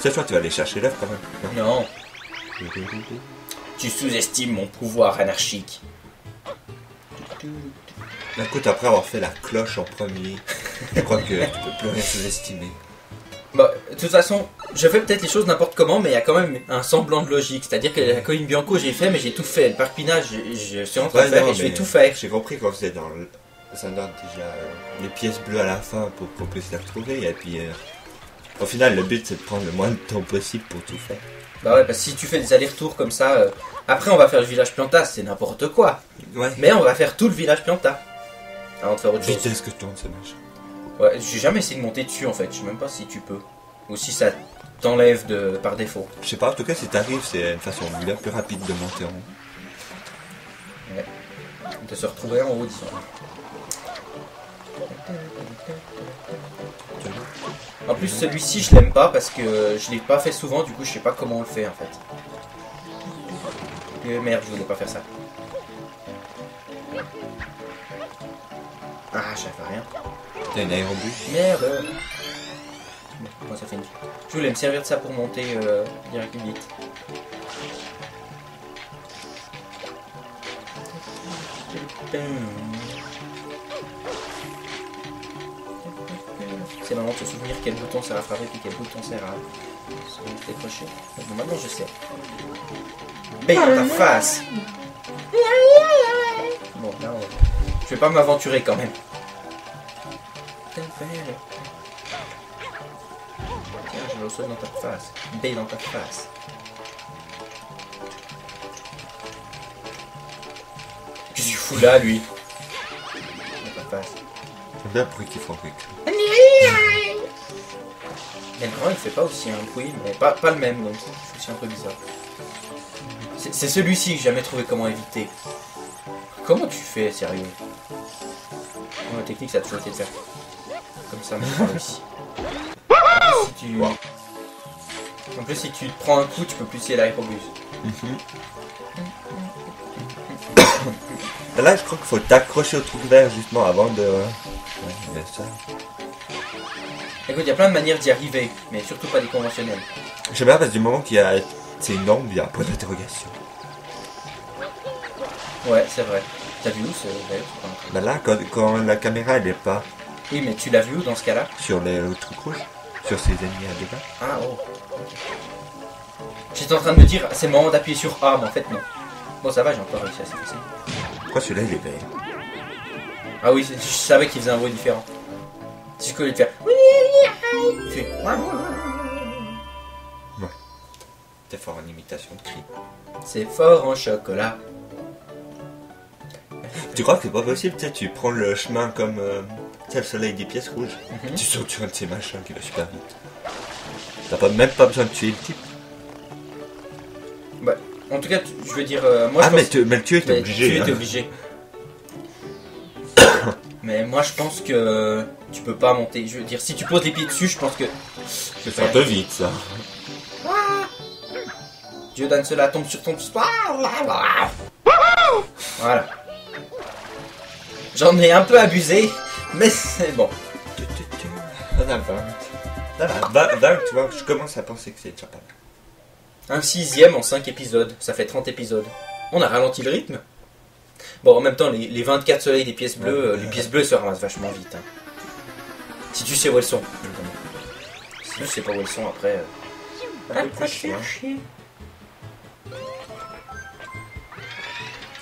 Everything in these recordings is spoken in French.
C'est toi, tu vas aller chercher l'œuf quand même. Non. Tu sous-estimes mon pouvoir anarchique. Écoute, après avoir fait la cloche en premier, je crois que tu peux plus rien sous-estimer. Bah, de toute façon, je fais peut-être les choses n'importe comment, mais il y a quand même un semblant de logique. C'est-à-dire que la colline Bianco, j'ai fait, mais j'ai tout fait. Le parpinage, je suis en train de faire et je vais tout faire. J'ai compris quand c'était dans le... Ça donne déjà les pièces bleues à la fin pour qu'on puisse les retrouver. Et puis, au final, le but, c'est de prendre le moins de temps possible pour tout faire. Bah ouais, parce bah, que si tu fais des allers-retours comme ça... Après, on va faire le village Pianta, c'est n'importe quoi. Ouais. Mais on va faire tout le village Pianta. Avant de faire autre chose. Vitesse que tourne ce machin. Ouais, j'ai jamais essayé de monter dessus, en fait. Je sais même pas si tu peux. Ou si ça t'enlève de... par défaut. Je sais pas, en tout cas, si t'arrives, c'est une façon bien plus rapide de monter en haut. Ouais. De se retrouver en haut, disons. En plus, celui-ci, je l'aime pas parce que je l'ai pas fait souvent, du coup, je sais pas comment on le fait en fait. Et merde, je voulais pas faire ça. Ah, j'avais rien. T'as une aérobus. Merde. Bon, ça finit. Je voulais me servir de ça pour monter direct vite. C'est maintenant de se souvenir quel bouton sert à frapper et quel bouton sert à se décrocher. Donc maintenant je sais. Bête ta face. Bon là on... Je vais pas m'aventurer quand même. Tiens, je vais le sauter dans ta face. Bête dans ta face. Qu'est-ce qu'il fout là lui? Dans ta face. C'est bien pour qu'il faut avec. Mais le grand il fait pas aussi un bruit, mais pas le même, donc c'est aussi un peu bizarre. C'est celui-ci que j'ai jamais trouvé comment éviter. Comment tu fais, sérieux? La technique ça a toujours été de faire comme ça, mais pas réussi. Si tu... wow. En plus, si tu te prends un coup, tu peux plus essayer l'aérobus. Là, je crois qu'il faut t'accrocher au trou vert justement avant de. Ouais, mais ça. Écoute, il y a plein de manières d'y arriver, mais surtout pas des conventionnelles. J'aime bien parce que du moment qu'il y a... C'est une norme, il y a un point d'interrogation. Ouais, c'est vrai. T'as vu où ce... Bah là, quand la caméra, elle est pas... Oui, mais tu l'as vu où dans ce cas-là? Sur le truc rouge, sur ses ennemis à débat. Ah, oh. J'étais en train de me dire, c'est le moment d'appuyer sur A, mais en fait, non. Bon, ça va, j'ai encore réussi à s'effacer. Pourquoi celui-là, il est vert? Ah oui, je savais qu'il faisait un bruit différent. Si je connais le faire... Ouais. T'es fort en imitation de cri. C'est fort en chocolat. Tu crois que c'est pas possible, tu sais, tu prends le chemin comme le soleil des pièces rouges. Tu sautes sur un de ces machins qui va super vite. T'as même pas besoin de tuer le type. Bah, en tout cas, je veux dire, moi je pense... mais le tuer, t'es obligé. Tuer, t'es obligé. Mais moi je pense que tu peux pas monter. Je veux dire, si tu poses les pieds dessus, je pense que... C'est un peu vite ça. Ah, Dieu donne cela, tombe sur ton... Voilà. J'en ai un peu abusé, mais c'est bon. T'en as 20. Tu vois, je commence à penser que c'est déjà pas mal. Un 6ème en 5 épisodes, ça fait 30 épisodes. On a ralenti le rythme. Bon, en même temps, les 24 soleils des pièces bleues, ouais, les pièces bleues se ramassent vachement vite. Hein. Si tu sais où elles sont. Si tu sais pas où elles sont, après...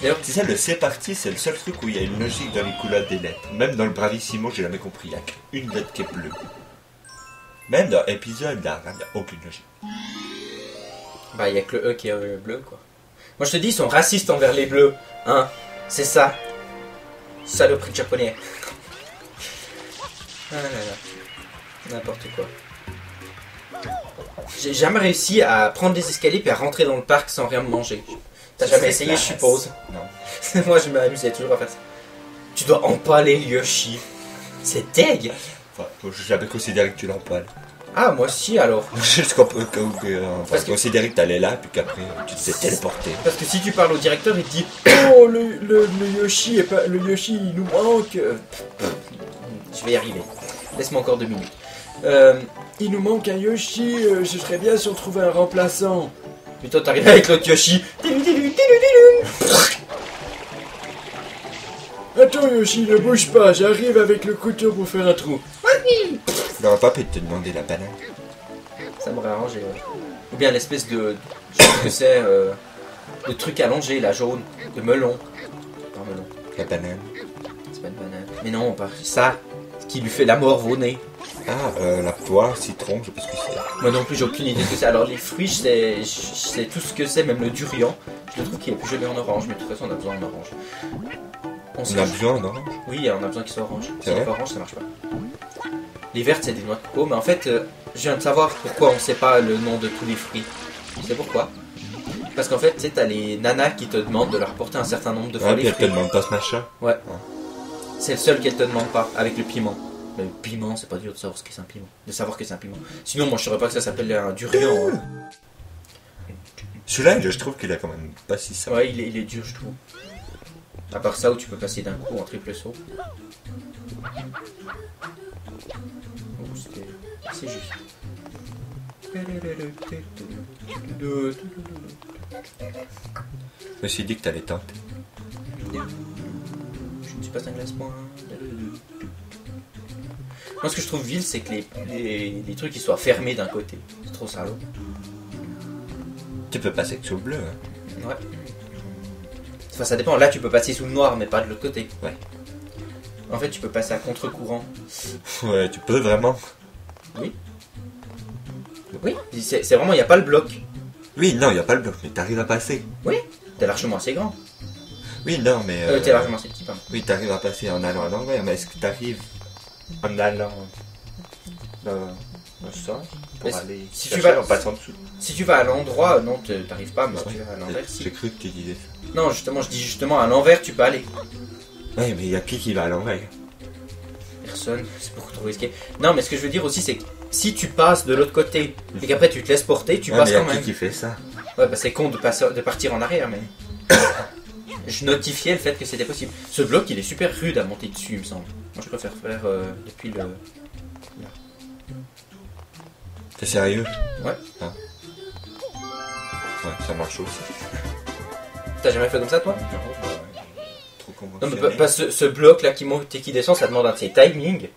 D'ailleurs, tu sais, le c'est parti, c'est le seul truc où il y a une logique dans les couleurs des lettres. Même dans le Bravissimo, j'ai jamais compris. Il n'y a qu'une lettre qui est bleue. Même dans l'épisode, là, il n'y a aucune logique. Bah, il n'y a que le E qui est bleu, quoi. Moi, je te dis, ils sont racistes envers les bleus. Hein, c'est ça. Saloperie de japonais. Ah là là. N'importe quoi. J'ai jamais réussi à prendre des escaliers et à rentrer dans le parc sans rien manger. T'as jamais essayé, je suppose? Non. Moi, je m'amusais toujours à faire ça. Tu dois empaler Yoshi. C'est deg. Enfin, j'ai jamais considéré que tu l'empales. Ah, moi si alors. Juste parce que c'est direct, t'allais là, puis qu'après tu te fais téléporter. Parce que si tu parles au directeur, il te dit oh, le Yoshi est pas... Le Yoshi, il nous manque. Je vais y arriver. Laisse-moi encore 2 minutes. Il nous manque un Yoshi, ce serait bien si on trouvait un remplaçant. Mais toi t'arrives avec l'autre Yoshi. Attends Yoshi, ne bouge pas, j'arrive avec le couteau pour faire un trou. Non, pas pu te demander la banane. Ça m'aurait arrangé, ouais. Ou bien l'espèce de... je sais que c'est... le truc allongé, la jaune. Le melon. Pas melon. La banane. C'est pas une banane. Mais non, pas ça. Ce qui lui fait la mort au nez. Ah, la poire, citron, je sais pas ce que c'est. Moi non plus, j'ai aucune idée de ce que c'est. Alors les fruits, je sais tout ce que c'est, même le durian. Je le trouve qu'il est plus joli en orange, mais de toute façon on a besoin en orange. On a besoin d'orange? Oui, on a besoin qu'il soit orange. Si c'est pas orange, ça marche pas. Les vertes, c'est des noix de coco, mais en fait, je viens de savoir pourquoi on sait pas le nom de tous les fruits. Tu sais pourquoi? Parce qu'en fait, tu sais, t'as les nanas qui te demandent de leur porter un certain nombre de fois les fruits. Elles te demandent pas ce machin. Ouais. C'est le seul qu'elles te demandent pas, avec le piment. Mais le piment, c'est pas dur de savoir ce que c'est un piment. De savoir que c'est un piment. Sinon, moi, je saurais pas que ça s'appelle un durian. Celui-là, je trouve qu'il a quand même pas si simple. Ouais, il est dur, je trouve. À part ça, où tu peux passer d'un coup en triple saut. C'est juste. Je me suis dit que t'allais tenter. Je ne suis pas un glace-point. Moi, ce que je trouve vil, c'est que les trucs ils soient fermés d'un côté. C'est trop salaud. Tu peux passer que sous le bleu. Hein. Ouais. Enfin, ça dépend. Là, tu peux passer sous le noir, mais pas de l'autre côté. Ouais. En fait, tu peux passer à contre-courant. Ouais, tu peux vraiment. Oui. Oui, c'est vraiment, il n'y a pas le bloc. Oui, non, il n'y a pas le bloc, mais t'arrives à passer. Oui, t'es largement assez grand. Oui, non, mais... t'es largement assez petit, pardon. Oui, t'arrives à passer en allant à l'envers, mais est-ce que t'arrives en allant dans ce sens pour aller si chercher, tu vas en passant dessous? Si tu vas à l'endroit, non, t'arrives pas, mais si tu vas à l'envers, si. J'ai cru que tu disais ça. Non, justement, je dis justement, à l'envers, tu peux aller. Ouais, mais il y a qui va à l'envers? Personne, c'est beaucoup trop risqué. Non, mais ce que je veux dire aussi, c'est que si tu passes de l'autre côté et qu'après tu te laisses porter, tu passes quand même. Qui fait ça? Ouais, bah c'est con de partir en arrière, mais. Je notifiais le fait que c'était possible. Ce bloc, il est super rude à monter dessus, il me semble. Moi, je préfère faire depuis le. Là. T'es sérieux? Ouais. Ah. Ouais, ça marche aussi. T'as jamais fait comme ça, toi? Non, mais pas ce bloc là qui monte et qui descend, ça demande un de ses timings.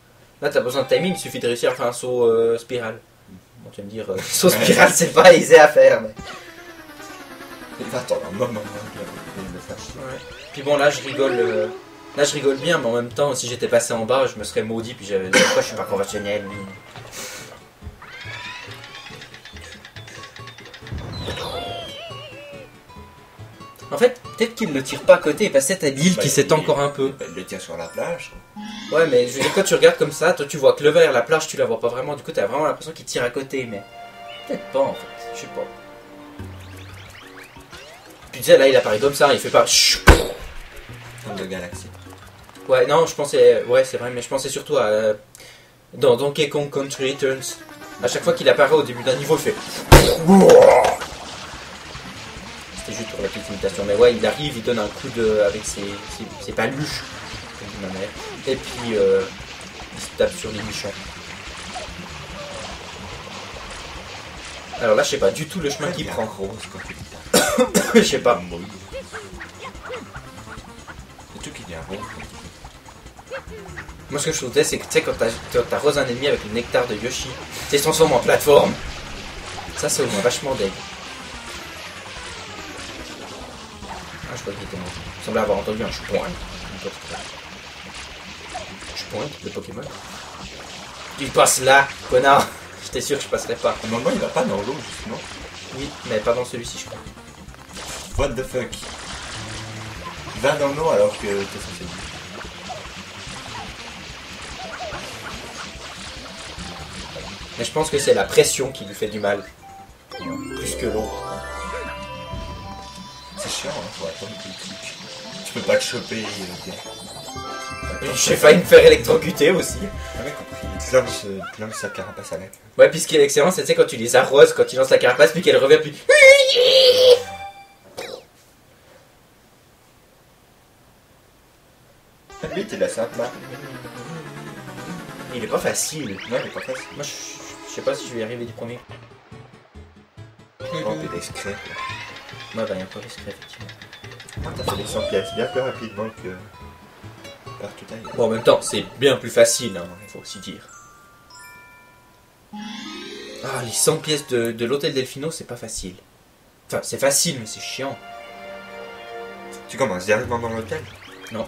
Là, t'as besoin de timing, il suffit de réussir à faire un saut spirale. Bon, tu vas me dire, saut spirale, c'est pas aisé à faire, mais. Il va attendre un moment. Ouais. Puis bon, là, je rigole. Là, je rigole bien, mais en même temps, si j'étais passé en bas, je me serais maudit, puis j'avais. Pourquoi je suis pas conventionnel, mais... En fait, peut-être qu'il ne le tire pas à côté, parce que t'as l'île qui s'étend encore un peu. Il le tire sur la plage. Ouais, mais je veux dire, quand tu regardes comme ça, toi tu vois que le vert, la plage, tu la vois pas vraiment. Du coup, t'as vraiment l'impression qu'il tire à côté, mais peut-être pas en fait. Je sais pas. Puis tu sais, là, il apparaît comme ça, il fait pas. Comme de galaxie. Ouais, non, je pensais. Ouais, c'est vrai, mais je pensais surtout à. Dans Donkey Kong Country Returns. À chaque fois qu'il apparaît au début d'un niveau, il fait. Juste pour la petite imitation, mais ouais, il arrive, il donne un coup de avec ses paluches, comme ma mère, et puis il se tape sur les nichons. Alors là, je sais pas du tout le chemin qu'il prend. Je sais pas. Moi, ce que je trouve, c'est que tu sais, quand t'arroses un ennemi avec le nectar de Yoshi, tu se transforme en plateforme. Ça, c'est au moins vachement dingue. Je crois qu'il était mort. Il semblait avoir entendu un choupoing. Choupoing, le Pokémon. Tu passes là, connard. J'étais sûr que je passerais pas. Normalement, il va pas dans l'eau, justement. Oui, mais pas dans celui-ci, je crois. What the fuck? Il va dans l'eau alors que t'es censé. Mais je pense que c'est la pression qui lui fait du mal. Plus que l'eau. C'est chiant, hein, faut attendre qu'il clique. Tu peux pas le choper. Je sais pas, il me faire électrocuter aussi. Ah, mec, il plonge sa carapace à l'aide. Ouais, puis ce qui est excellent, c'est quand tu les arroses, quand tu lances la carapace, puis qu'elle revient, puis. Lui, t'es la simple là. Il est pas facile. Non, il est pas facile. Moi, je sais pas si je vais y arriver du premier. Oh, t'es discret. Ouais, bah, il y a un peu discret, effectivement. Ah, t'as fait les 100 pièces bien plus rapidement que. Partout ailleurs. Bon, en même temps, c'est bien plus facile, hein, il faut aussi dire. Ah, les 100 pièces de l'hôtel Delfino, c'est pas facile. Enfin, c'est facile, mais c'est chiant. Tu commences directement dans l'hôtel? Non.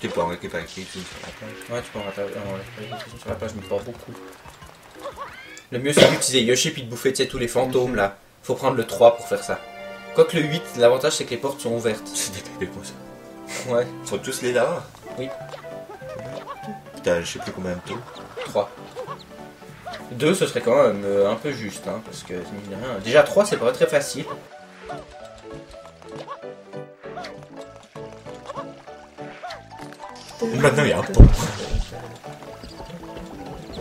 Tu peux en récupérer quelques-unes sur la plage. Ouais, tu peux en récupérer quelques-unes sur la plage, je me porte beaucoup. Le mieux, c'est d'utiliser Yoshi puis de bouffer, tu sais, tous les fantômes, là. Faut prendre le 3 pour faire ça. Quoique le 8, l'avantage, c'est que les portes sont ouvertes. C'est des bébés, ça. Ouais. Ils sont tous les là. Oui. Putain, je sais plus combien de temps. 3. 2, ce serait quand même un peu juste, hein, parce que... Déjà, 3, c'est pas très facile. Maintenant, il y a un pont.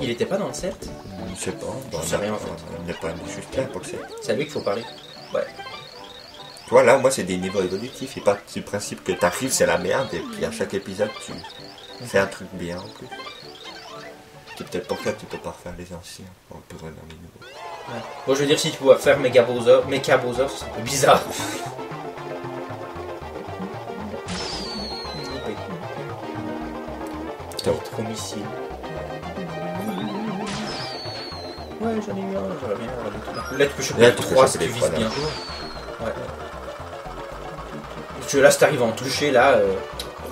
Il était pas dans le 7? Je sais pas. Bon, je sais rien, en fait. On n'est pas juste là pour le 7. C'est à lui qu'il faut parler. Ouais. Toi, là, moi, c'est des niveaux évolutifs et pas du principe que t'arrives, c'est la merde, et puis à chaque épisode, tu fais un truc bien, en plus. C'est peut-être pour ça que tu peux pas refaire les anciens, on peut revenir dans les nouveaux. Ouais. Bon, je veux dire, si tu pouvais faire Mega Bowser, c'est un peu bizarre. T'as trop missile. Ouais, j'en ai eu un, Là, tu peux choper le 3 si tu vises bien. Ouais. Parce que là, si t'arrives à en toucher, là,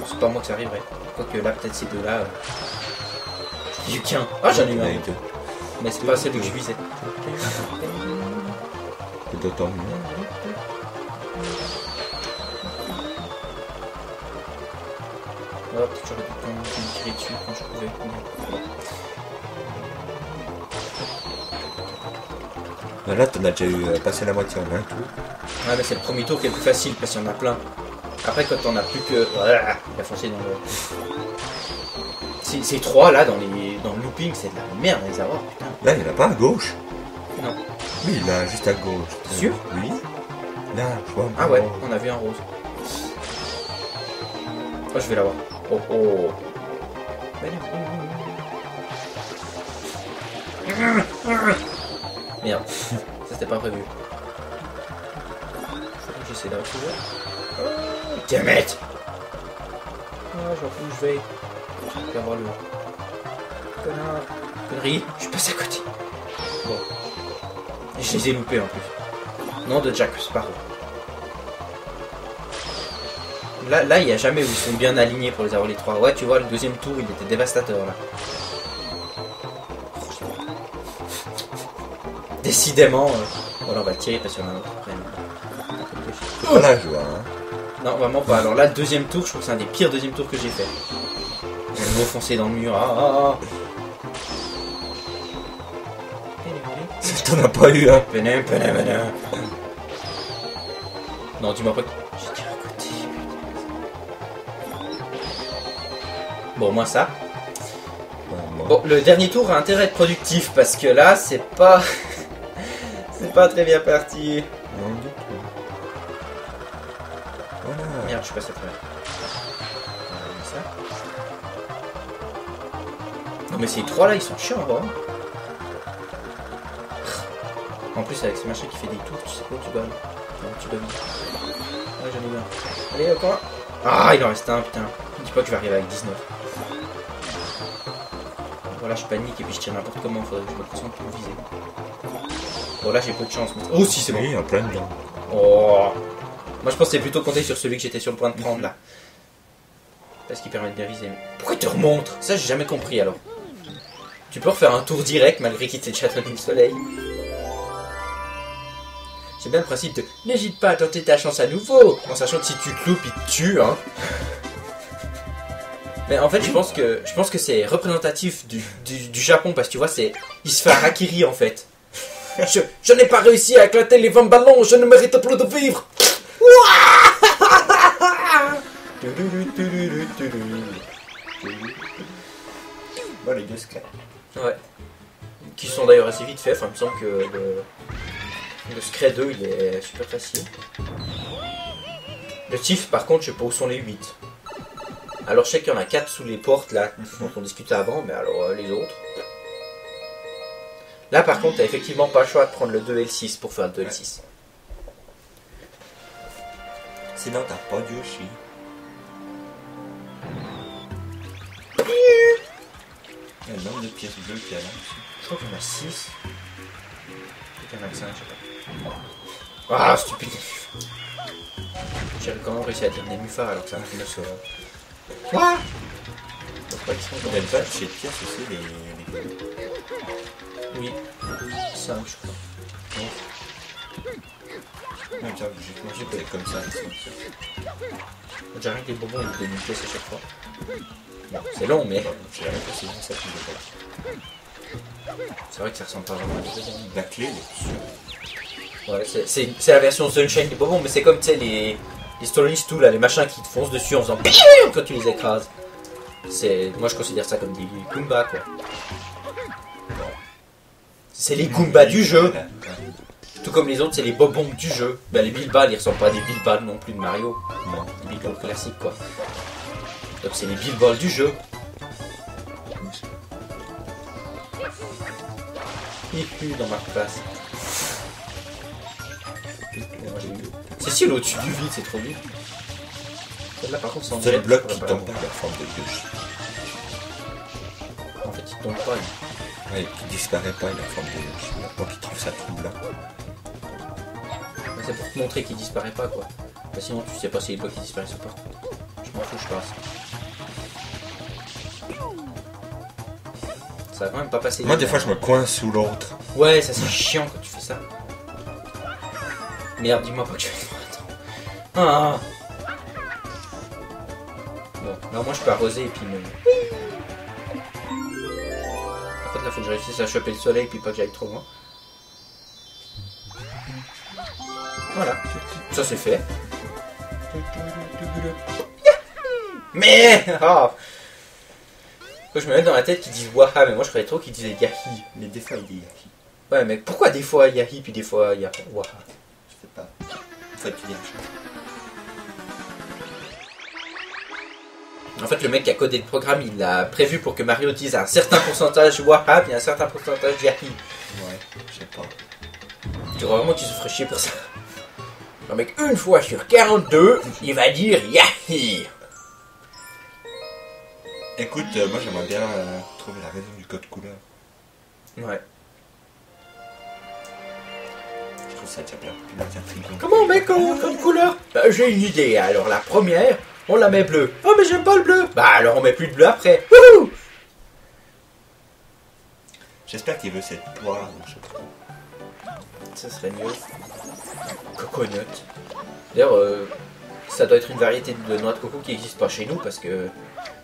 c'est pas moi que ça arriverait. Quoique là, peut-être ces deux-là. J'ai eu qu'un. Ah, j'en ai eu un. Mais c'est pas celui que je visais. C'est d'autant mieux. Ouais, peut-être que j'aurais dû prendre une tirée dessus quand je pouvais. Là, t'en as déjà eu passé la moitié en un tour. Ouais, mais c'est le premier tour qui est le plus facile parce qu'il y en a plein. Après, quand t'en as plus que. Il a foncé dans le. Ces trois là, dans le looping, c'est de la merde les avoir, putain. Là, il n'y en a pas à gauche. Non. Oui, là, juste à gauche. Sûr? Oui. Là, je vois un peu. Ah ouais, on a vu un rose. Oh, je vais l'avoir. Oh oh. Merde, ça c'était pas prévu. J'essaie d'avoir tout ça. Damn it! Ah, j'en fous, je vais. Je vais avoir le. Connard. Connerie, je suis passé à côté. Bon. Et je les ai loupés en plus. Non, de Jack Sparrow. Là, il n'y a jamais où ils sont bien alignés pour les avoir les trois. Ouais, tu vois, le deuxième tour, il était dévastateur là. Décidément, voilà, on va le tirer parce qu'il y en a un autre après. Oh la joie, hein. Non, vraiment pas. Alors là, deuxième tour, je trouve que c'est un des pires deuxièmes tours que j'ai fait. J'ai de nouveau foncé dans le mur. Ah. T'en as pas eu, hein. Non, dis-moi pas que. J'ai tiré à côté. Bon, au moins ça. Bon, le dernier tour a intérêt à être productif parce que là, c'est pas. C'est pas très bien parti. Non du tout. Voilà. Merde, je suis passé à travers. Non mais ces trois là, ils sont chiants, hein. En plus avec ce machin qui fait des tours, tu sais quoi, tu dois. Non, tu dois. Ouais, j'en ai bien. Allez, au coin. Ah, il en reste un, putain. Dis pas que je vais arriver avec 19. Voilà, je panique et puis je tire n'importe comment. Faudrait que je me concentre pour viser. Bon, là j'ai peu de chance. Mais... Oh, si, c'est bon. Oui, en plein dedans. Oh. Moi je pense que c'est plutôt compter sur celui que j'étais sur le point de prendre là. Parce qu'il permet de bien viser. Mais... Pourquoi il te remonte? Ça, j'ai jamais compris alors. Tu peux refaire un tour direct malgré qu'il t'ait chatonné le soleil. C'est bien le principe de n'hésite pas à tenter ta chance à nouveau. En sachant que si tu te loupes, il te tue, hein. Mais en fait, je pense que c'est représentatif du Japon parce que tu vois, c'est. Il se fait un harakiri en fait. Je n'ai pas réussi à éclater les 20 ballons, je ne mérite plus de vivre. Bon, les deux scrap. Ouais. Qui sont d'ailleurs assez vite faits, enfin, il me semble que le Scred 2 il est super facile. Le Tiff, par contre, je sais pas où sont les 8. Alors je sais qu'il y en a 4 sous les portes là, dont on discutait avant, mais alors les autres... Là par contre t'as effectivement pas le choix de prendre le 2 et le 6 pour faire le 2 et le 6. Sinon t'as pas de Yoshi. Il y a un nombre de pièces bleues qu'il y a là aussi. Je crois qu'il y en a 6. Il y en a 5, je sais pas. Ah stupide. J'ai comment réussi à dire des mufards alors que ça me sauve. Quoi? Il y a pas de chez pièces aussi les... Oui, 5 je crois. Non, tiens, j'ai mangé comme ça. J'arrive des bonbons et des muquets à chaque fois. C'est long, mais j'arrive aussi bien ça qui me déplace. C'est vrai que ça ressemble pas vraiment à une chose. La clé, ouais, c'est la version Sunshine des bonbons, mais c'est comme tu sais les Soleils tout là, les machins qui te foncent dessus en faisant quand tu les écrases. Moi je considère ça comme des Goomba quoi. C'est les Goombas du jeu. Tout comme les autres, c'est les bobombes du jeu. Ben, les Bilbas, ils ressemblent pas à des Bilbas non plus de Mario. Non, les Bilbas classiques quoi. Donc c'est les Bilbas du jeu. Il pue dans ma place. C'est si au-dessus du vide, c'est trop vite. Là par contre, c'est les blocs qui tombent par la forme de gauche. En fait, ils tombent pas. Ouais, qui disparaît pas, il a forme de... Moi qui trouve ça troublant. C'est pour te montrer qu'il disparaît pas quoi. Bah, sinon tu sais pas si les blocs qui disparaissent ou pas. Je m'en fous, je passe. Ça va quand même pas passer. Moi des fois je me coince sous l'autre. Ouais, ça c'est chiant quand tu fais ça. Merde, dis-moi pas que tu fais. Ah. Bon, là moi je peux arroser et puis me... Là, faut que je réussisse à choper le soleil puis pas que j'aille trop loin. Voilà, ça c'est fait. Mais oh, faut que je me mette dans la tête qu'ils disent waha, mais moi je croyais trop qu'ils disaient yahi. Mais des fois il dit yahi. Ouais, mais pourquoi des fois yahi puis des fois yaha? Waha, je sais pas. Faut que tu viennes. En fait, le mec qui a codé le programme, il l'a prévu pour que Mario dise un certain pourcentage Wahab et un certain pourcentage Yahi. Ouais, je sais pas. Tu crois vraiment qu'il se ferait chier pour ça? Non, mec, une fois sur 42, il va dire Yahi. Écoute, moi j'aimerais bien trouver la raison du code couleur. Ouais. Je trouve ça déjà bien. Comment, mec, en code couleur? Bah, j'ai une idée. Alors, la première... On la met bleue. Oh mais j'aime pas le bleu. Bah alors on met plus de bleu après. Wouhou. J'espère qu'il veut cette poire. Ça serait mieux. Coconut. D'ailleurs, ça doit être une variété de noix de coco qui n'existe pas chez nous parce que...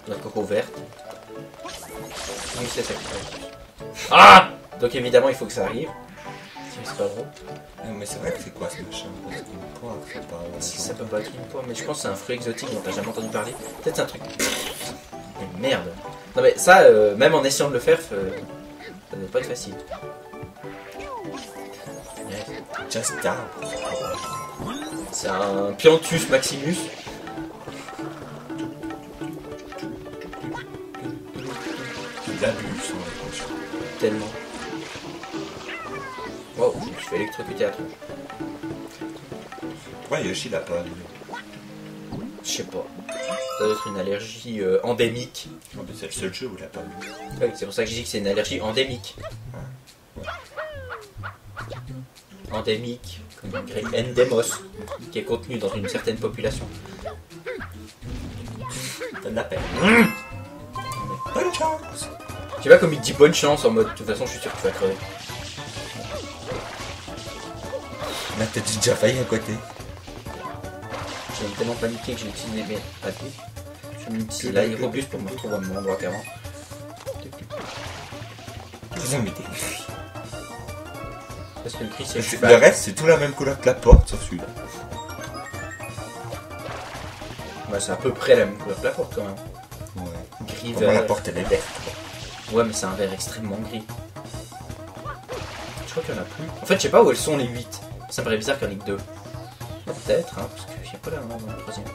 Noix de coco verte. Oui c'est ça. Ah. Donc évidemment il faut que ça arrive. Non, mais c'est vrai que c'est quoi ce machin? C'est une poire, c'est pas... Si ça peut pas être une poire, mais je pense que c'est un fruit exotique dont t'as jamais entendu parler. Peut-être c'est un truc... Mais merde. Non mais ça, même en essayant de le faire, ça doit pas être facile. Jastar. C'est un Piantus Maximus. Il abuse, hein, tellement. Wow, je me suis fait électrocuter à la tronche. Pourquoi Yoshi l'a pas allumé? Je sais pas. Ça doit être une allergie endémique. C'est le seul jeu où l'a pas allumé. Ouais, c'est pour ça que je dis que c'est une allergie endémique. Ouais. Endémique, comme en grec, endémos, qui est contenu dans une certaine population. T'as de la peine. Bonne chance. Tu vois comme il dit bonne chance en mode de toute façon je suis sûr que tu vas crever. Là t'as déjà failli à côté. J'ai tellement paniqué que j'ai utilisé mes papiers. Je me suis là l'aérobus pour me retrouver au même endroit qu'avant. Vous invitez. Parce que le cri c'est... Le reste c'est tout la même couleur que la porte sauf celui-là. Bah c'est à peu près la même couleur que la porte quand même. Ouais. Gris vert. La porte elle est verte. Ouais mais c'est un vert extrêmement gris. Je crois qu'il y en a plus. En fait je sais pas où elles sont les 8. Ça me paraît bizarre qu'il y en ait que 2. Peut-être, hein, parce qu'il n'y a pas la main dans le troisième.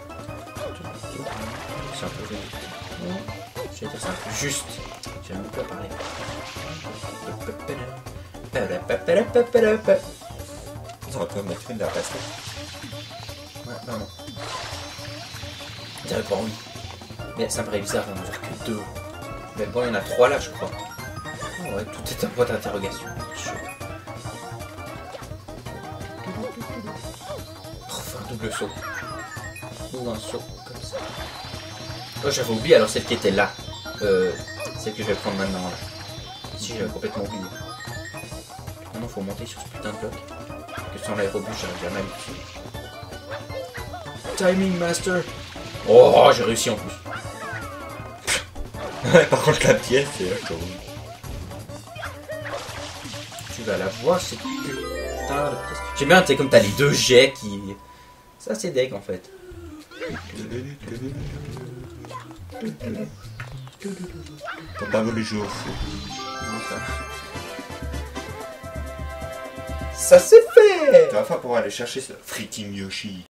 c'est un peu juste. J'ai même pas parlé. Ils auraient pu mettre une de la pastèque. Ouais, non, non. Je dirais pas oui. Mais ça me paraît bizarre d'en faire que deux. Mais bon, il y en a trois là, je crois. Oh, ouais, tout est un point d'interrogation. Enfin, double saut. Ou un saut, comme ça. Oh, j'avais oublié, alors celle qui était là. Celle que je vais prendre maintenant. Là. Si, j'avais complètement oublié. Maintenant, faut monter sur ce putain de bloc. Que sans l'aérobus, j'arrive jamais à l'utiliser. Timing Master! Oh, j'ai réussi en plus. Par contre, la pièce, c'est là quand même. Tu vas la voir, c'est putain de pièce. J'aime bien, tu sais, comme t'as les deux jets qui. Ça, c'est deg en fait. T'as pas voulu jouer au foot. Ça c'est fait! T'as faim pour aller chercher ce freaking Yoshi.